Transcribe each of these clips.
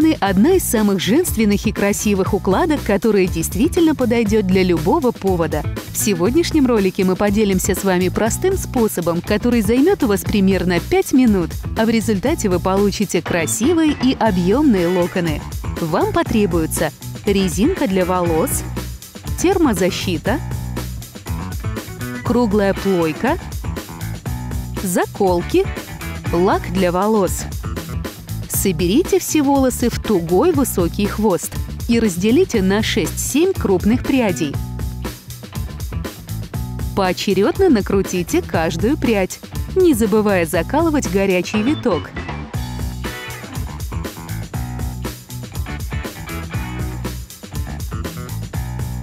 Локоны – одна из самых женственных и красивых укладок, которая действительно подойдет для любого повода. В сегодняшнем ролике мы поделимся с вами простым способом, который займет у вас примерно 5 минут, а в результате вы получите красивые и объемные локоны. Вам потребуется резинка для волос, термозащита, круглая плойка, заколки, лак для волос. Соберите все волосы в тугой высокий хвост и разделите на 6-7 крупных прядей. Поочередно накрутите каждую прядь, не забывая закалывать горячий виток.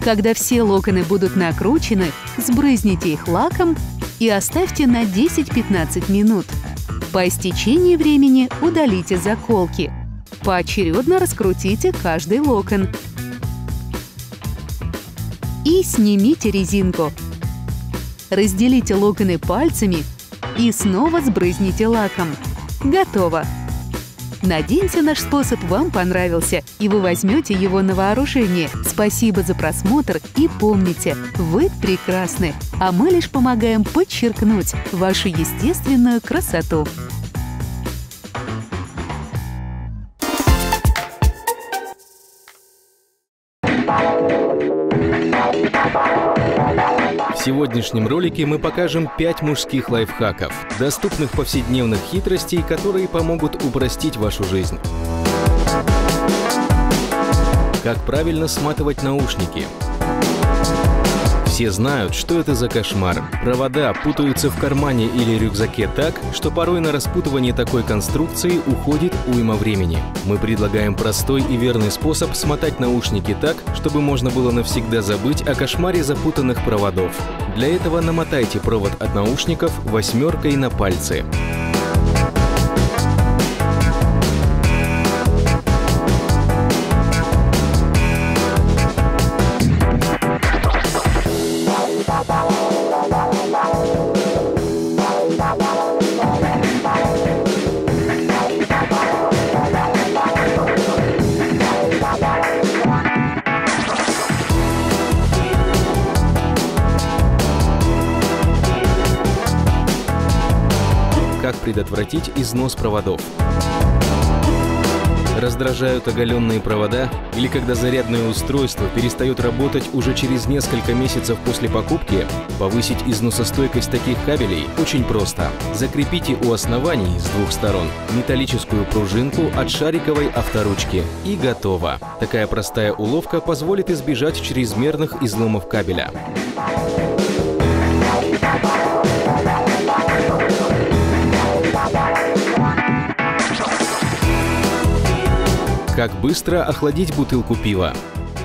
Когда все локоны будут накручены, сбрызните их лаком и оставьте на 10-15 минут. По истечении времени удалите заколки. Поочередно раскрутите каждый локон. И снимите резинку. Разделите локоны пальцами и снова сбрызните лаком. Готово! Надеемся, наш способ вам понравился, и вы возьмете его на вооружение. Спасибо за просмотр и помните, вы прекрасны, а мы лишь помогаем подчеркнуть вашу естественную красоту. В сегодняшнем ролике мы покажем 5 мужских лайфхаков, доступных повседневных хитростей, которые помогут упростить вашу жизнь. Как правильно сматывать наушники? Все знают, что это за кошмар. Провода путаются в кармане или рюкзаке так, что порой на распутывание такой конструкции уходит уйма времени. Мы предлагаем простой и верный способ смотать наушники так, чтобы можно было навсегда забыть о кошмаре запутанных проводов. Для этого намотайте провод от наушников 8-кой на пальцы. Как предотвратить износ проводов? Раздражают оголенные провода или когда зарядное устройство перестает работать уже через несколько месяцев после покупки? Повысить износостойкость таких кабелей очень просто. Закрепите у оснований с двух сторон металлическую пружинку от шариковой авторучки и готово. Такая простая уловка позволит избежать чрезмерных изломов кабеля. Как быстро охладить бутылку пива?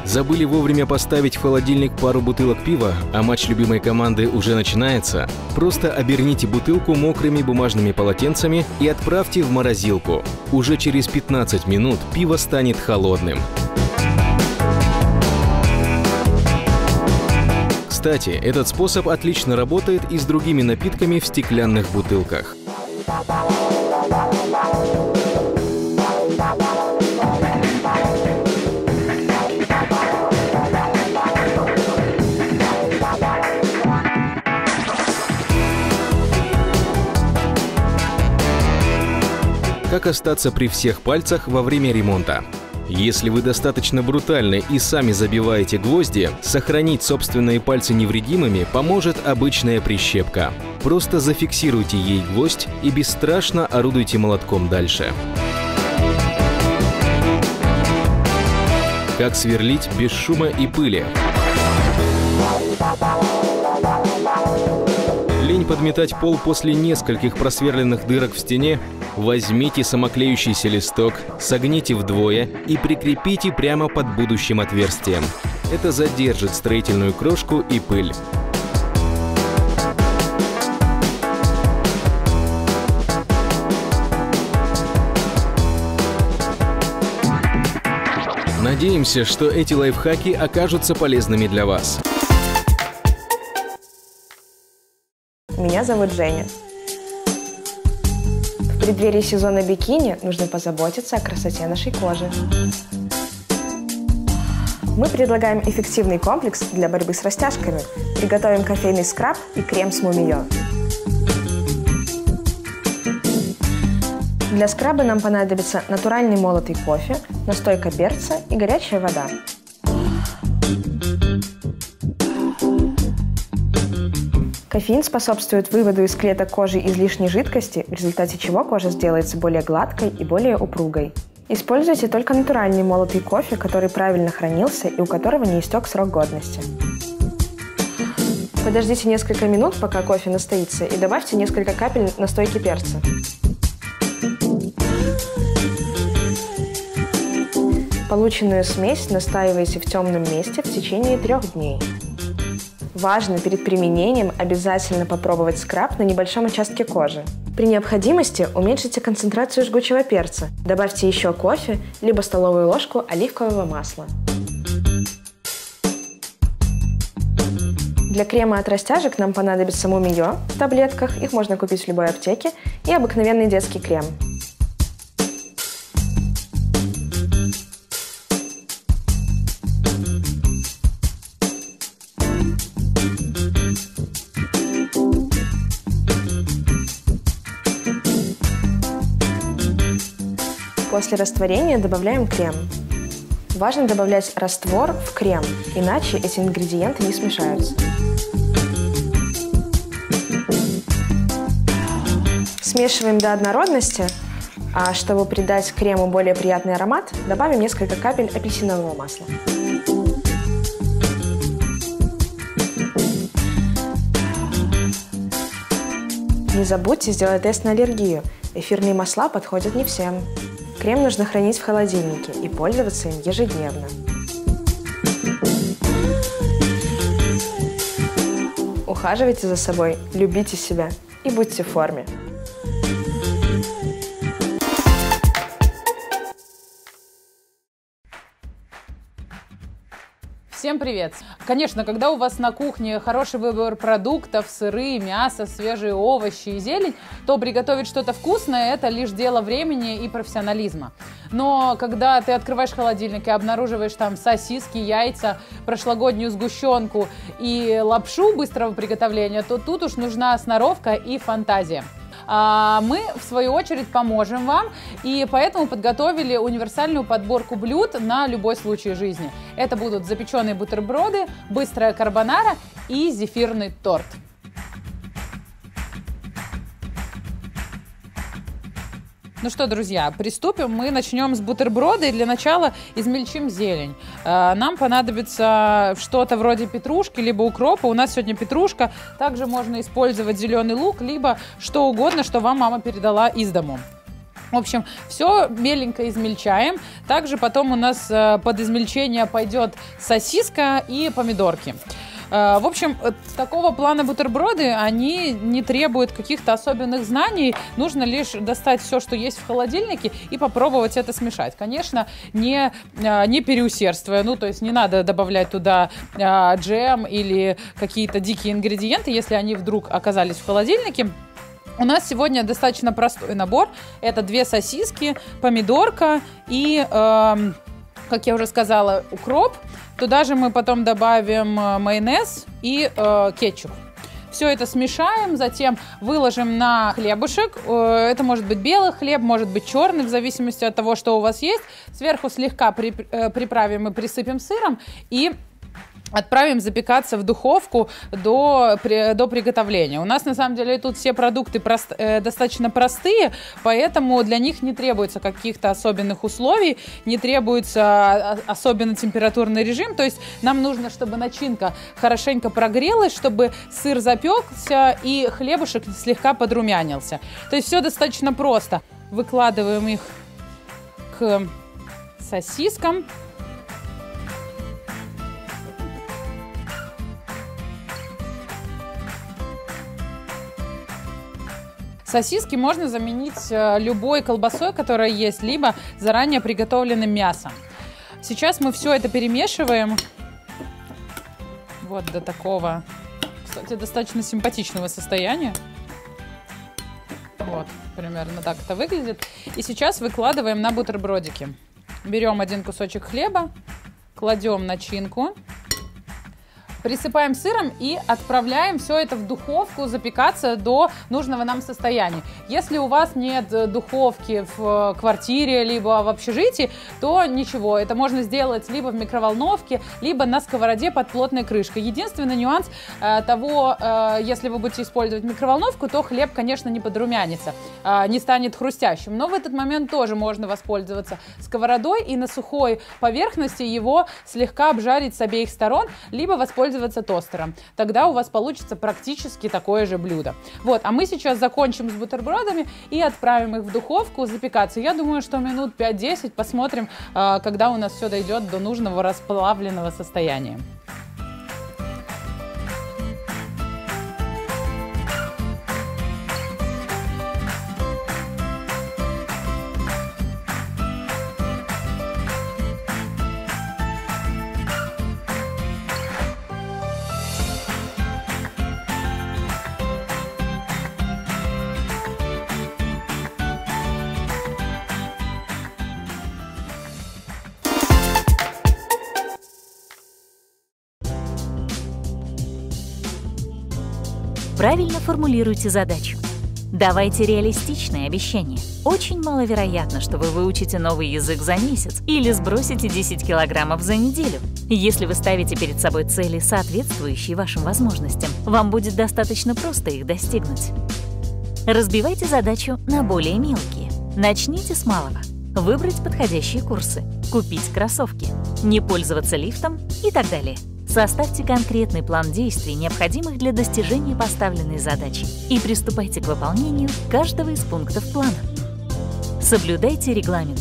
Забыли вовремя поставить в холодильник пару бутылок пива, а матч любимой команды уже начинается? Просто оберните бутылку мокрыми бумажными полотенцами и отправьте в морозилку. Уже через 15 минут пиво станет холодным. Кстати, этот способ отлично работает и с другими напитками в стеклянных бутылках. Как остаться при всех пальцах во время ремонта? Если вы достаточно брутальны и сами забиваете гвозди, сохранить собственные пальцы невредимыми поможет обычная прищепка. Просто зафиксируйте ей гвоздь и бесстрашно орудуйте молотком дальше. Как сверлить без шума и пыли? Лень подметать пол после нескольких просверленных дырок в стене? Возьмите самоклеющийся листок, согните вдвое и прикрепите прямо под будущим отверстием. Это задержит строительную крошку и пыль. Надеемся, что эти лайфхаки окажутся полезными для вас. Меня зовут Женя. В преддверии сезона бикини нужно позаботиться о красоте нашей кожи. Мы предлагаем эффективный комплекс для борьбы с растяжками. Приготовим кофейный скраб и крем с мумиё. Для скраба нам понадобится натуральный молотый кофе, настойка перца и горячая вода. Кофеин способствует выводу из клеток кожи излишней жидкости, в результате чего кожа сделается более гладкой и более упругой. Используйте только натуральный молотый кофе, который правильно хранился и у которого не истек срок годности. Подождите несколько минут, пока кофе настоится, и добавьте несколько капель настойки перца. Полученную смесь настаивайте в темном месте в течение 3 дней. Важно перед применением обязательно попробовать скраб на небольшом участке кожи. При необходимости уменьшите концентрацию жгучего перца, добавьте еще кофе, либо столовую ложку оливкового масла. Для крема от растяжек нам понадобится мумиё в таблетках, их можно купить в любой аптеке, и обыкновенный детский крем. После растворения добавляем крем. Важно добавлять раствор в крем, иначе эти ингредиенты не смешаются. Смешиваем до однородности, а чтобы придать крему более приятный аромат, добавим несколько капель апельсинового масла. Не забудьте сделать тест на аллергию, эфирные масла подходят не всем. Крем нужно хранить в холодильнике и пользоваться им ежедневно. Ухаживайте за собой, любите себя и будьте в форме. Всем привет! Конечно, когда у вас на кухне хороший выбор продуктов, сыры, мясо, свежие овощи и зелень, то приготовить что-то вкусное – это лишь дело времени и профессионализма. Но когда ты открываешь холодильник и обнаруживаешь там сосиски, яйца, прошлогоднюю сгущенку и лапшу быстрого приготовления, то тут уж нужна сноровка и фантазия. А мы, в свою очередь, поможем вам, и поэтому подготовили универсальную подборку блюд на любой случай жизни. Это будут запеченные бутерброды, быстрая карбонара и зефирный торт. Ну что, друзья, приступим. Мы начнем с бутерброда, и для начала измельчим зелень. Нам понадобится что-то вроде петрушки, либо укропа. У нас сегодня петрушка. Также можно использовать зеленый лук, либо что угодно, что вам мама передала из дому. В общем, все меленько измельчаем. Также потом у нас под измельчение пойдет сосиска и помидорки. В общем, такого плана бутерброды, они не требуют каких-то особенных знаний. Нужно лишь достать все, что есть в холодильнике, и попробовать это смешать. Конечно, не переусердствуя. Ну, то есть не надо добавлять туда джем или какие-то дикие ингредиенты, если они вдруг оказались в холодильнике. У нас сегодня достаточно простой набор. Это 2 сосиски, помидорка и, как я уже сказала, укроп. Туда же мы потом добавим майонез и кетчуп. Все это смешаем, затем выложим на хлебушек. Это может быть белый хлеб, может быть черный, в зависимости от того, что у вас есть. Сверху слегка приправим и присыпем сыром и отправим запекаться в духовку до приготовления. У нас, на самом деле, тут все продукты достаточно простые, поэтому для них не требуется каких-то особенных условий, не требуется особенно температурный режим. То есть нам нужно, чтобы начинка хорошенько прогрелась, чтобы сыр запекся и хлебушек слегка подрумянился. То есть все достаточно просто. Выкладываем их к сосискам. Сосиски можно заменить любой колбасой, которая есть, либо заранее приготовленным мясом. Сейчас мы все это перемешиваем вот до такого, кстати, достаточно симпатичного состояния. Вот, примерно так это выглядит. И сейчас выкладываем на бутербродики. Берем один кусочек хлеба, кладем начинку, присыпаем сыром и отправляем все это в духовку запекаться до нужного нам состояния. Если у вас нет духовки в квартире, либо в общежитии, то ничего, это можно сделать либо в микроволновке, либо на сковороде под плотной крышкой. Единственный нюанс того, если вы будете использовать микроволновку, то хлеб, конечно, не подрумянится, не станет хрустящим. Но в этот момент тоже можно воспользоваться сковородой и на сухой поверхности его слегка обжарить с обеих сторон, либо воспользоваться тостером. Тогда у вас получится практически такое же блюдо. Вот, а мы сейчас закончим с бутербродами и отправим их в духовку запекаться. Я думаю, что минут 5-10, посмотрим, когда у нас все дойдет до нужного расплавленного состояния. Правильно формулируйте задачу. Давайте реалистичные обещания. Очень маловероятно, что вы выучите новый язык за месяц или сбросите 10 килограммов за неделю. Если вы ставите перед собой цели, соответствующие вашим возможностям, вам будет достаточно просто их достигнуть. Разбивайте задачу на более мелкие. Начните с малого. Выбрать подходящие курсы, купить кроссовки, не пользоваться лифтом и так далее. Составьте конкретный план действий, необходимых для достижения поставленной задачи, и приступайте к выполнению каждого из пунктов плана. Соблюдайте регламент.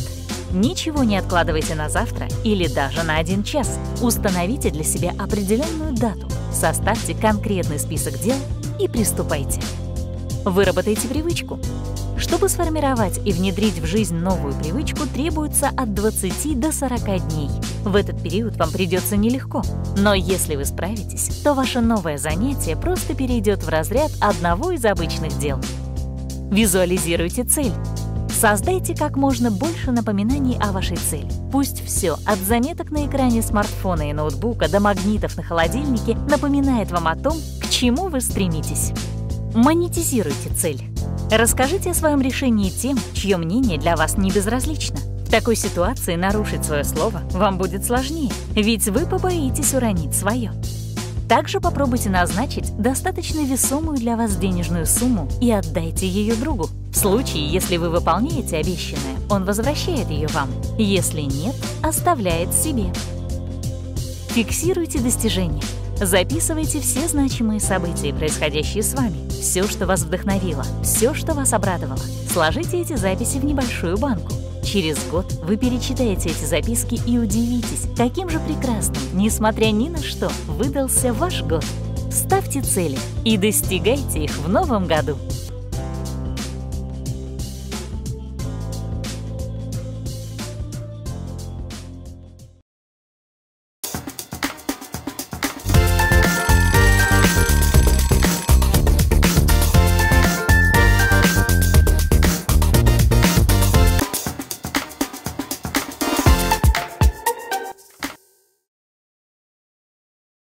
Ничего не откладывайте на завтра или даже на 1 час. Установите для себя определенную дату, составьте конкретный список дел и приступайте. Выработайте привычку. Чтобы сформировать и внедрить в жизнь новую привычку, требуется от 20 до 40 дней. В этот период вам придется нелегко, но если вы справитесь, то ваше новое занятие просто перейдет в разряд одного из обычных дел. Визуализируйте цель. Создайте как можно больше напоминаний о вашей цели. Пусть все, от заметок на экране смартфона и ноутбука до магнитов на холодильнике, напоминает вам о том, к чему вы стремитесь. Монетизируйте цель. Расскажите о своем решении тем, чье мнение для вас не безразлично. В такой ситуации нарушить свое слово вам будет сложнее, ведь вы побоитесь уронить свое. Также попробуйте назначить достаточно весомую для вас денежную сумму и отдайте ее другу. В случае, если вы выполняете обещанное, он возвращает ее вам. Если нет, оставляет себе. Фиксируйте достижения. Записывайте все значимые события, происходящие с вами, все, что вас вдохновило, все, что вас обрадовало. Сложите эти записи в небольшую банку. Через год вы перечитаете эти записки и удивитесь, каким же прекрасным, несмотря ни на что, выдался ваш год. Ставьте цели и достигайте их в новом году!